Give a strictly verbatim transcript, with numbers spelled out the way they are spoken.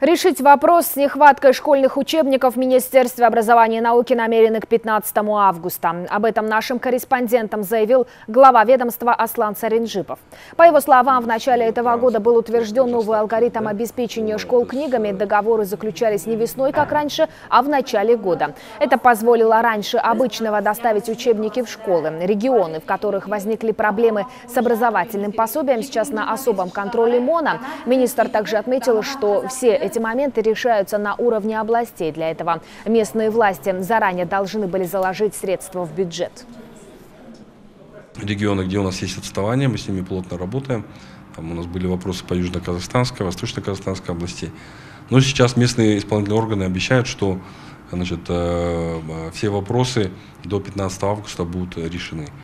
Решить вопрос с нехваткой школьных учебников в Министерстве образования и науки намерены к пятнадцатому августа. Об этом нашим корреспондентам заявил глава ведомства Аслан Саринжипов. По его словам, в начале этого года был утвержден новый алгоритм обеспечения школ книгами. Договоры заключались не весной, как раньше, а в начале года. Это позволило раньше обычного доставить учебники в школы. Регионы, в которых возникли проблемы с образовательным пособием, сейчас на особом контроле МОНа. Министр также отметил, что все эти моменты решаются на уровне областей. Для этого местные власти заранее должны были заложить средства в бюджет. Регионы, где у нас есть отставание, мы с ними плотно работаем. Там у нас были вопросы по Южно-Казахстанской, Восточно-Казахстанской области. Но сейчас местные исполнительные органы обещают, что значит, все вопросы до пятнадцатого августа будут решены.